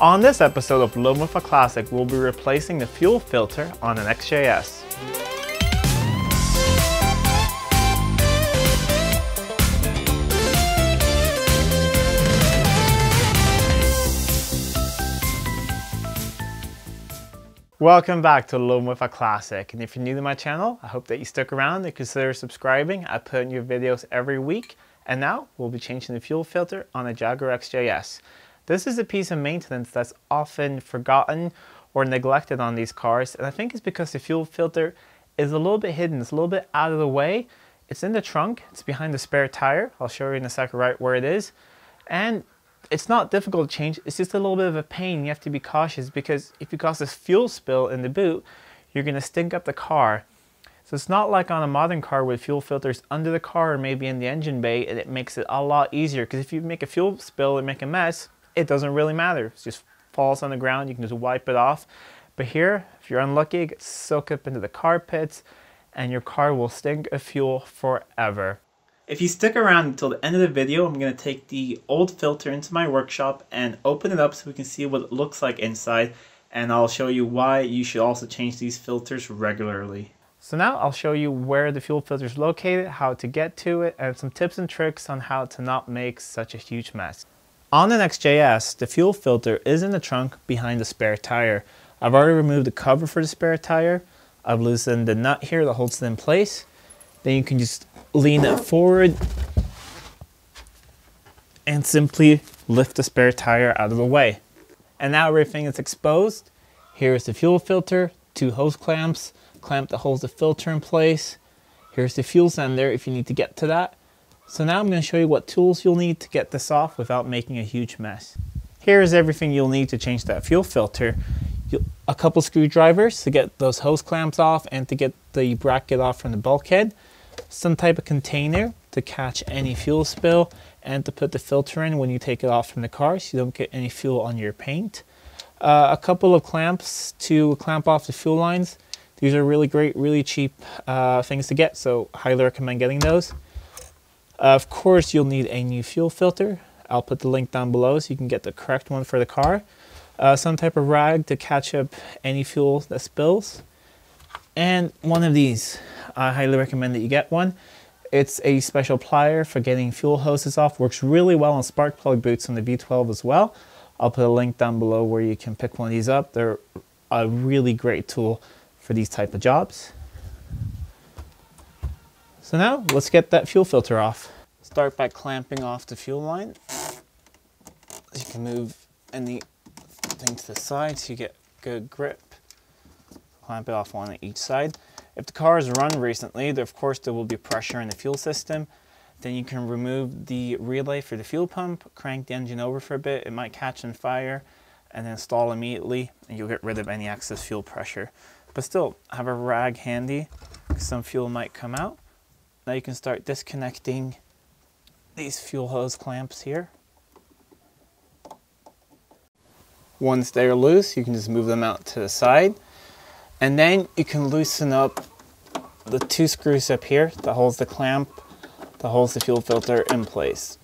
On this episode of Living with a Classic, we'll be replacing the fuel filter on an XJS. Welcome back to Living with a Classic, and if you're new to my channel, I hope that you stick around and consider subscribing. I put in new videos every week, and now we'll be changing the fuel filter on a Jaguar XJS. This is a piece of maintenance that's often forgotten or neglected on these cars, and I think it's because the fuel filter is a little bit hidden, it's a little bit out of the way. It's in the trunk, it's behind the spare tire, I'll show you in a second right where it is, and it's not difficult to change, it's just a little bit of a pain. You have to be cautious because if you cause this fuel spill in the boot, you're going to stink up the car. So it's not like on a modern car with fuel filters under the car or maybe in the engine bay, and it makes it a lot easier because if you make a fuel spill and make a mess, it doesn't really matter. It just falls on the ground, you can just wipe it off. But here, if you're unlucky, it gets soaked up into the carpets and your car will stink of fuel forever. If you stick around until the end of the video, I'm going to take the old filter into my workshop and open it up so we can see what it looks like inside, and I'll show you why you should also change these filters regularly. So now I'll show you where the fuel filter is located, how to get to it, and some tips and tricks on how to not make such a huge mess. On an XJS, the fuel filter is in the trunk behind the spare tire. I've already removed the cover for the spare tire. I've loosened the nut here that holds it in place. Then you can just lean it forward and simply lift the spare tire out of the way. And now everything is exposed. Here's the fuel filter, two hose clamps, clamp that holds the filter in place. Here's the fuel sender if you need to get to that. So now I'm going to show you what tools you'll need to get this off without making a huge mess. Here is everything you'll need to change that fuel filter. A couple screwdrivers to get those hose clamps off and to get the bracket off from the bulkhead, some type of container to catch any fuel spill and to put the filter in when you take it off from the car so you don't get any fuel on your paint, a couple of clamps to clamp off the fuel lines. These are really great, really cheap things to get, so highly recommend getting those. Of course you'll need a new fuel filter. I'll put the link down below so you can get the correct one for the car. Some type of rag to catch up any fuel that spills. And one of these, I highly recommend that you get one. It's a special plier for getting fuel hoses off. Works really well on spark plug boots on the V12 as well. I'll put a link down below where you can pick one of these up. They're a really great tool for these type of jobs. So now let's get that fuel filter off. Start by clamping off the fuel line. You can move any thing to the side so you get good grip. Clamp it off one on each side. If the car has run recently, of course there will be pressure in the fuel system. Then you can remove the relay for the fuel pump, crank the engine over for a bit, it might catch on fire, and then stall immediately and you'll get rid of any excess fuel pressure. But still, have a rag handy because some fuel might come out. Now you can start disconnecting these fuel hose clamps here. Once they're loose, you can just move them out to the side. And then you can loosen up the two screws up here that holds the clamp, that holds the fuel filter in place.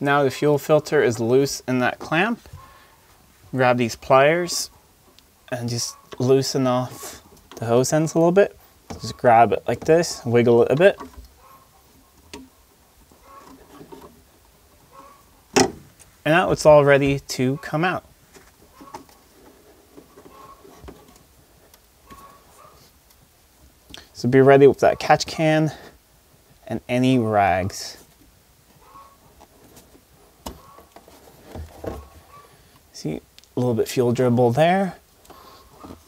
Now the fuel filter is loose in that clamp. Grab these pliers and just loosen off the hose ends a little bit. Just grab it like this, wiggle it a bit. And now it's all ready to come out. So be ready with that catch can and any rags. See, a little bit fuel dribble there.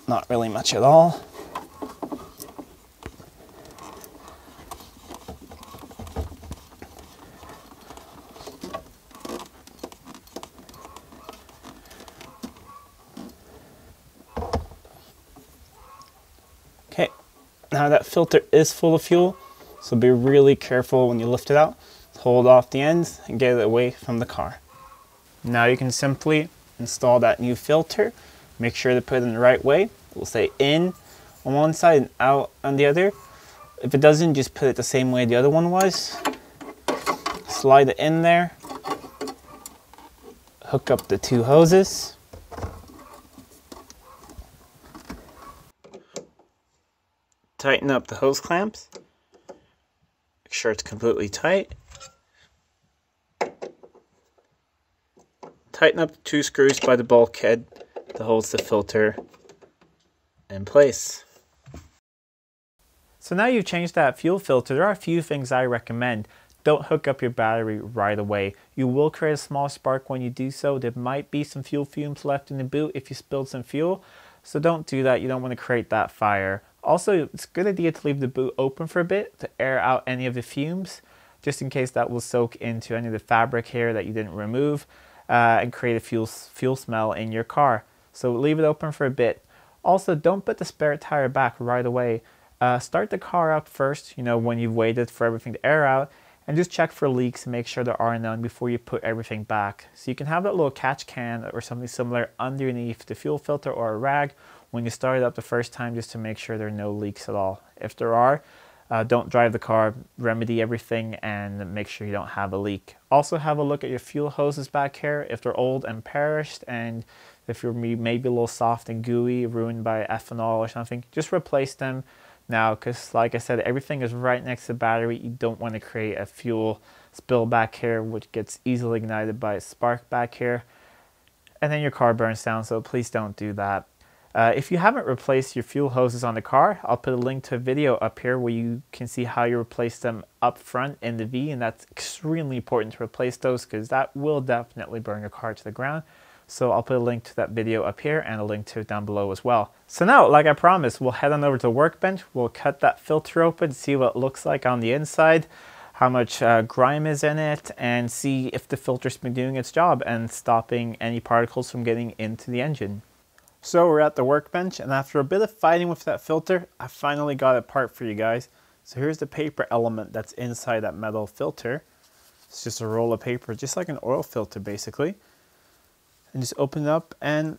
Not really much at all. Now that filter is full of fuel, so be really careful when you lift it out. Hold off the ends and get it away from the car. Now you can simply install that new filter. Make sure to put it in the right way. It will say in on one side and out on the other. If it doesn't, just put it the same way the other one was. Slide it in there. Hook up the two hoses. tighten up the hose clamps. Make sure it's completely tight. Tighten up the two screws by the bulkhead that holds the filter in place. So now you've changed that fuel filter, there are a few things I recommend. Don't hook up your battery right away. You will create a small spark when you do so. There might be some fuel fumes left in the boot if you spilled some fuel. So don't do that, you don't want to create that fire. Also, it's a good idea to leave the boot open for a bit to air out any of the fumes, just in case that will soak into any of the fabric here that you didn't remove and create a fuel smell in your car. So leave it open for a bit. Also, don't put the spare tire back right away. Start the car up first, you know, when you've waited for everything to air out, and just check for leaks and make sure there are none before you put everything back. So you can have that little catch can or something similar underneath the fuel filter or a rag when you start it up the first time, just to make sure there are no leaks at all. If there are, don't drive the car, remedy everything and make sure you don't have a leak. Also have a look at your fuel hoses back here if they're old and perished, and if you're maybe a little soft and gooey, ruined by ethanol or something, just replace them now, because like I said, everything is right next to the battery. You don't want to create a fuel spill back here, which gets easily ignited by a spark back here, and then your car burns down, so please don't do that. If you haven't replaced your fuel hoses on the car, I'll put a link to a video up here where you can see how you replace them up front in the V, and that's extremely important to replace those because that will definitely burn your car to the ground. So I'll put a link to that video up here and a link to it down below as well. So now, like I promised, we'll head on over to the workbench. We'll cut that filter open, see what it looks like on the inside, how much grime is in it, and see if the filter's been doing its job and stopping any particles from getting into the engine. So we're at the workbench, and after a bit of fighting with that filter, I finally got it apart for you guys. So here's the paper element that's inside that metal filter. It's just a roll of paper, just like an oil filter basically. And just open it up, and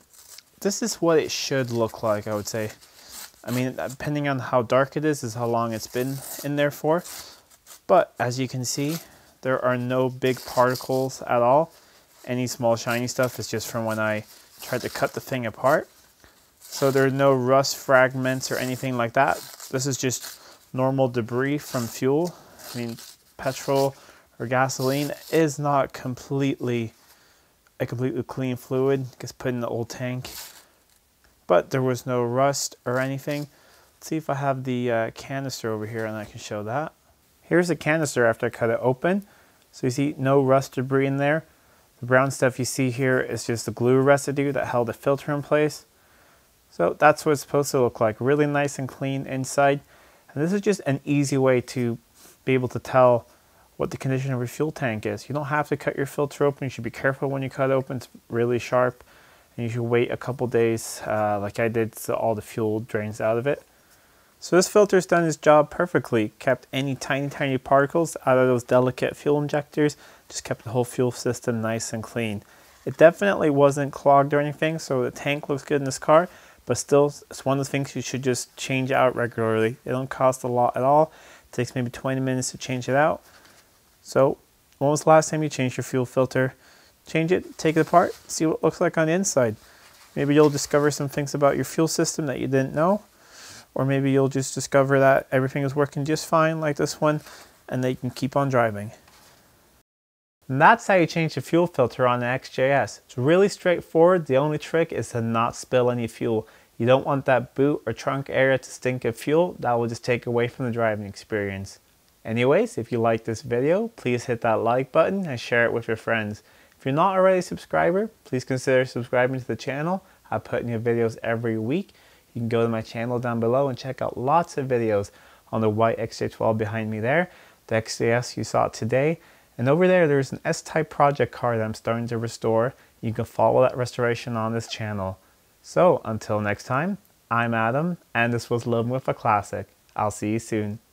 this is what it should look like, I would say. I mean, depending on how dark it is how long it's been in there for. But as you can see, there are no big particles at all. Any small shiny stuff is just from when I tried to cut the thing apart. So there are no rust fragments or anything like that. This is just normal debris from fuel. I mean, petrol or gasoline is not completely a completely clean fluid, gets put in the old tank, but there was no rust or anything. Let's see if I have the canister over here and I can show that. Here's the canister after I cut it open. So you see no rust debris in there. The brown stuff you see here is just the glue residue that held the filter in place. So that's what it's supposed to look like, really nice and clean inside. And this is just an easy way to be able to tell what the condition of your fuel tank is. You don't have to cut your filter open. You should be careful when you cut it open. It's really sharp, and you should wait a couple days like I did, so all the fuel drains out of it. So this filter's done its job perfectly. Kept any tiny particles out of those delicate fuel injectors. Just kept the whole fuel system nice and clean. It definitely wasn't clogged or anything, so the tank looks good in this car, but still it's one of the things you should just change out regularly. It don't cost a lot at all. It takes maybe 20 minutes to change it out. So when was the last time you changed your fuel filter? Change it, take it apart, see what it looks like on the inside. Maybe you'll discover some things about your fuel system that you didn't know, or maybe you'll just discover that everything is working just fine like this one and that you can keep on driving. And that's how you change the fuel filter on the XJS. It's really straightforward. The only trick is to not spill any fuel. You don't want that boot or trunk area to stink of fuel. That will just take away from the driving experience. Anyways, if you like this video, please hit that like button and share it with your friends. If you're not already a subscriber, please consider subscribing to the channel. I put new videos every week. You can go to my channel down below and check out lots of videos on the white XJ12 behind me there, the XJS you saw today, and over there there's an S-Type project car that I'm starting to restore. You can follow that restoration on this channel. So until next time, I'm Adam, and this was Living with a Classic. I'll see you soon.